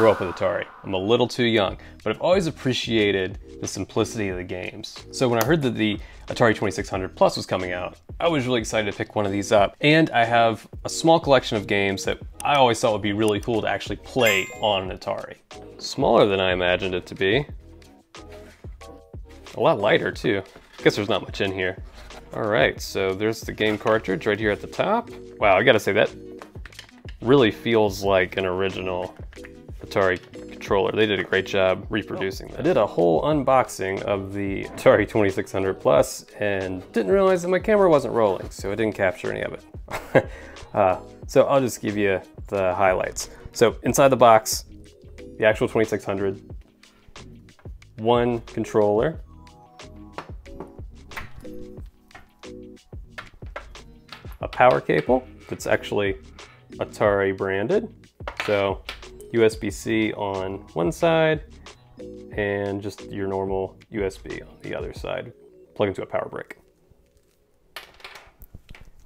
grew up with Atari. I'm a little too young, but I've always appreciated the simplicity of the games. So when I heard that the Atari 2600 Plus was coming out, I was really excited to pick one of these up. And I have a small collection of games that I always thought would be really cool to actually play on an Atari. Smaller than I imagined it to be. A lot lighter too. I guess there's not much in here. All right, so there's the game cartridge right here at the top. Wow, I gotta say that really feels like an original Atari controller. They did a great job reproducing that. I did a whole unboxing of the Atari 2600 Plus and didn't realize that my camera wasn't rolling, so I didn't capture any of it. So I'll just give you the highlights. So inside the box, the actual 2600, one controller, a power cable that's actually Atari branded. So USB-C on one side and just your normal USB on the other side. Plug into a power brick.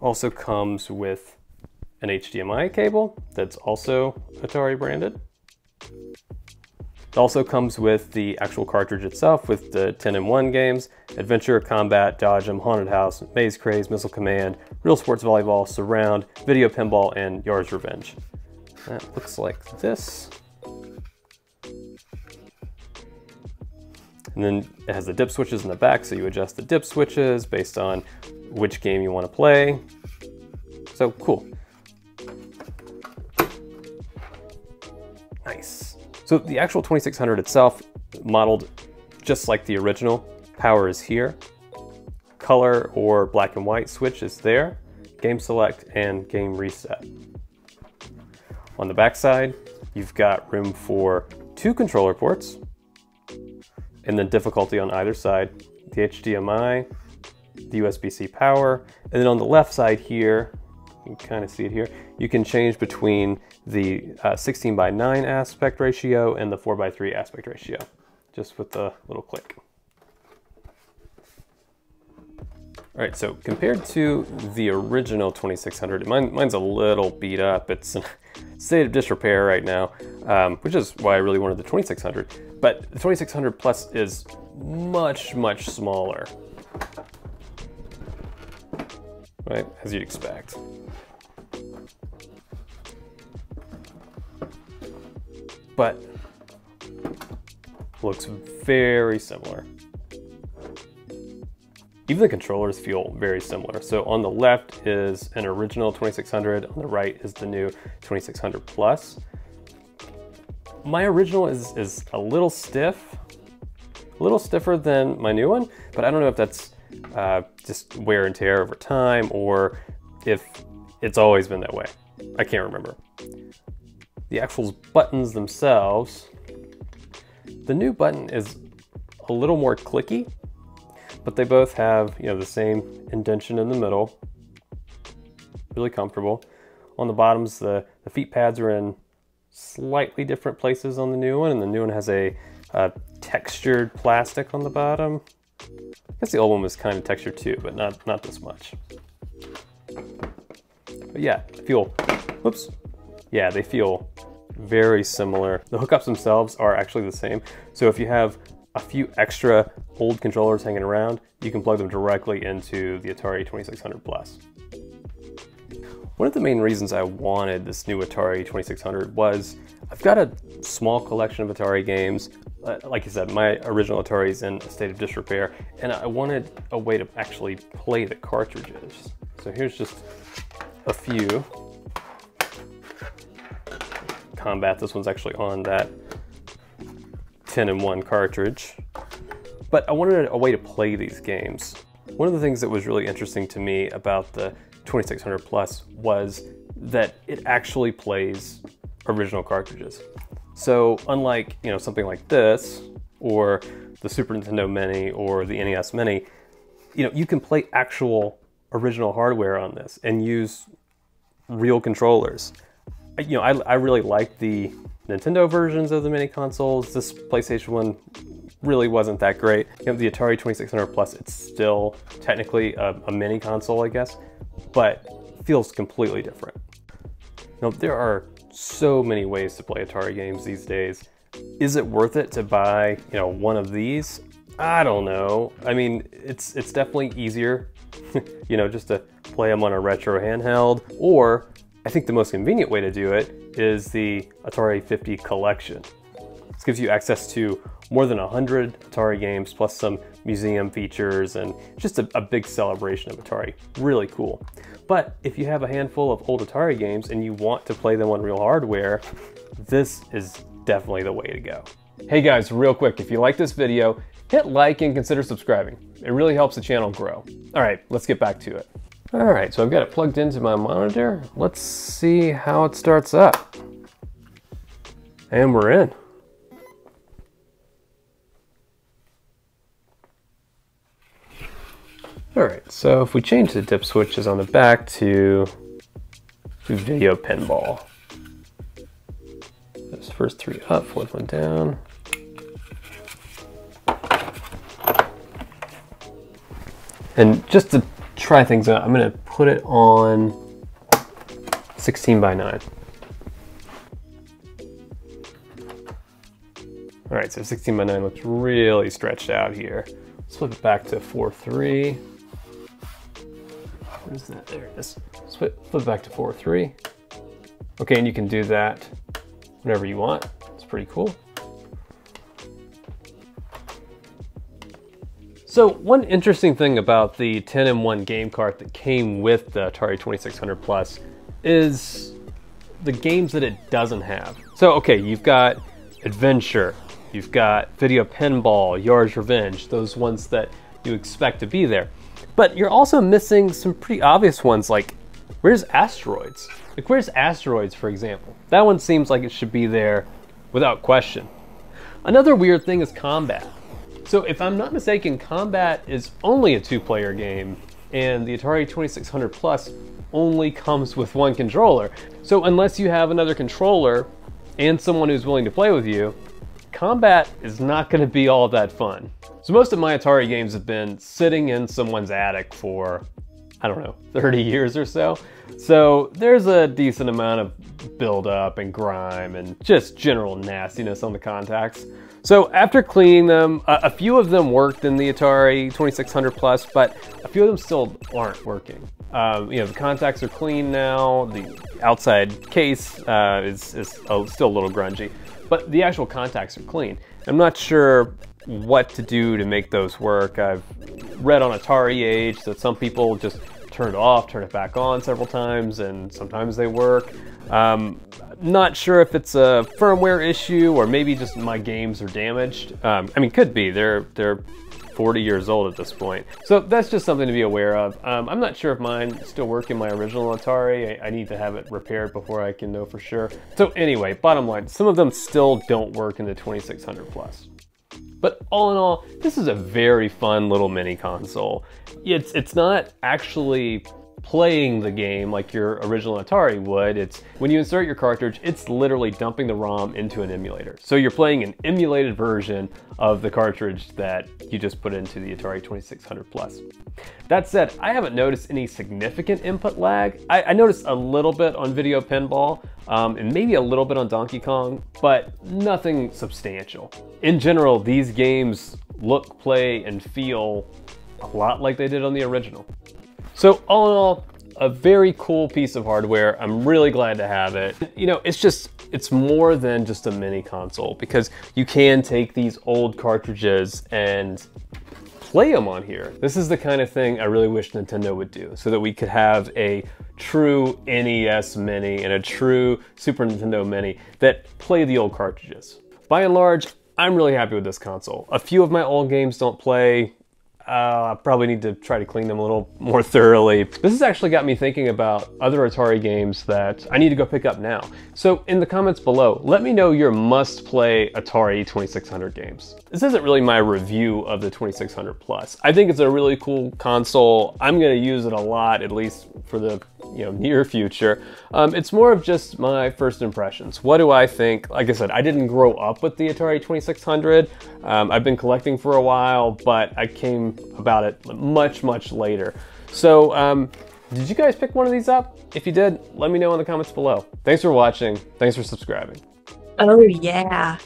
Also comes with an HDMI cable that's also Atari branded. It also comes with the actual cartridge itself with the 10-in-1 games, Adventure, Combat, Dodge 'em, Haunted House, Maze Craze, Missile Command, Real Sports Volleyball, Surround, Video Pinball, and Yard's Revenge. That looks like this. And then it has the dip switches in the back, so you adjust the dip switches based on which game you want to play. So cool. Nice. So the actual 2600 itself, modeled just like the original. Power is here. Color or black and white switch is there. Game select and game reset. On the back side, you've got room for two controller ports and then difficulty on either side. The HDMI, the USB-C power, and then on the left side here, you can kind of see it here, you can change between the 16:9 aspect ratio and the 4:3 aspect ratio, just with the little click. All right, so compared to the original 2600, mine's a little beat up. It's in a state of disrepair right now, which is why I really wanted the 2600. But the 2600 Plus is much, much smaller, right, as you'd expect. But looks very similar. Even the controllers feel very similar. So on the left is an original 2600, on the right is the new 2600 Plus. My original is a little stiff, a little stiffer than my new one, but I don't know if that's just wear and tear over time or if it's always been that way. I can't remember. The actual buttons themselves, the new button is a little more clicky, but they both have, you know, the same indentation in the middle. Really comfortable. On the bottoms, the feet pads are in slightly different places on the new one, and the new one has a textured plastic on the bottom. I guess the old one was kind of textured too, but not this much. But yeah, yeah, they feel very similar. The hookups themselves are actually the same. So if you have a few extra old controllers hanging around, you can plug them directly into the Atari 2600 Plus. One of the main reasons I wanted this new Atari 2600 was I've got a small collection of Atari games. Like I said, my original Atari's in a state of disrepair, and I wanted a way to actually play the cartridges. So here's just a few. Combat, this one's actually on that 10-in-1 cartridge. But I wanted a way to play these games. One of the things that was really interesting to me about the 2600 Plus was that it actually plays original cartridges. So unlike, you know, something like this or the Super Nintendo Mini or the NES Mini, you know, you can play actual original hardware on this and use real controllers. You know, I really like the Nintendo versions of the mini consoles. This PlayStation one really wasn't that great. You know, the Atari 2600 Plus, it's still technically a mini console, I guess, but feels completely different. Now, there are so many ways to play Atari games these days. Is it worth it to buy, one of these? I don't know. I mean, it's definitely easier, just to play them on a retro handheld. Or I think the most convenient way to do it is the Atari 50 collection. This gives you access to more than 100 Atari games, plus some museum features, and just a big celebration of Atari. Really cool. But if you have a handful of old Atari games and you want to play them on real hardware, this is definitely the way to go. Hey guys, real quick, if you like this video, hit like and consider subscribing. It really helps the channel grow. All right, let's get back to it. All right, so I've got it plugged into my monitor. Let's see how it starts up. And we're in. All right, so if we change the dip switches on the back to video pinball. Those first three up, fourth one down. And just to try things out, I'm gonna put it on 16:9. All right, so 16:9 looks really stretched out here. Let's flip it back to 4:3. What is that? There it is. Let's flip back to 4:3. Okay, and you can do that whenever you want. It's pretty cool. So one interesting thing about the 10-in-1 game cart that came with the Atari 2600 Plus is the games that it doesn't have. So, okay, you've got Adventure, you've got Video Pinball, Yard's Revenge, those ones that you expect to be there. But you're also missing some pretty obvious ones, like where's Asteroids? Like where's Asteroids, for example? That one seems like it should be there without question. Another weird thing is Combat. So if I'm not mistaken, Combat is only a two-player game, and the Atari 2600 Plus only comes with one controller. So unless you have another controller and someone who's willing to play with you, Combat is not gonna be all that fun. So most of my Atari games have been sitting in someone's attic for, I don't know, 30 years or so. So there's a decent amount of buildup and grime and just general nastiness on the contacts. So after cleaning them, a few of them worked in the Atari 2600 Plus, but a few of them still aren't working. The contacts are clean now. The outside case is still a little grungy, but the actual contacts are clean. I'm not sure what to do to make those work. I've read on Atari Age that some people just turn it off, turn it back on several times, and sometimes they work. Not sure if it's a firmware issue or maybe just my games are damaged. I mean, could be. They're 40 years old at this point. So that's just something to be aware of. I'm not sure if mine still work in my original Atari. I need to have it repaired before I can know for sure. So anyway, bottom line, some of them still don't work in the 2600 Plus. But all in all, this is a very fun little mini console. It's not actually playing the game like your original Atari would. It's when you insert your cartridge, it's literally dumping the ROM into an emulator. So you're playing an emulated version of the cartridge that you just put into the Atari 2600 Plus. That said, I haven't noticed any significant input lag. I noticed a little bit on Video Pinball, and maybe a little bit on Donkey Kong, but nothing substantial. In general, these games look, play, and feel a lot like they did on the original. So all in all, a very cool piece of hardware. I'm really glad to have it. It's more than just a mini console, because you can take these old cartridges and play them on here. This is the kind of thing I really wish Nintendo would do, so that we could have a true NES Mini and a true Super Nintendo Mini that play the old cartridges. By and large, I'm really happy with this console. A few of my old games don't play. I probably need to try to clean them a little more thoroughly. This has actually got me thinking about other Atari games that I need to go pick up now. So in the comments below, let me know your must-play Atari 2600 games. This isn't really my review of the 2600 Plus. I think it's a really cool console. I'm gonna use it a lot, at least for the near future. It's more of just my first impressions. What do I think? Like I said, I didn't grow up with the Atari 2600. I've been collecting for a while, but I came about it much later. So Did you guys pick one of these up? If you did, let me know in the comments below. Thanks for watching. Thanks for subscribing. Oh yeah.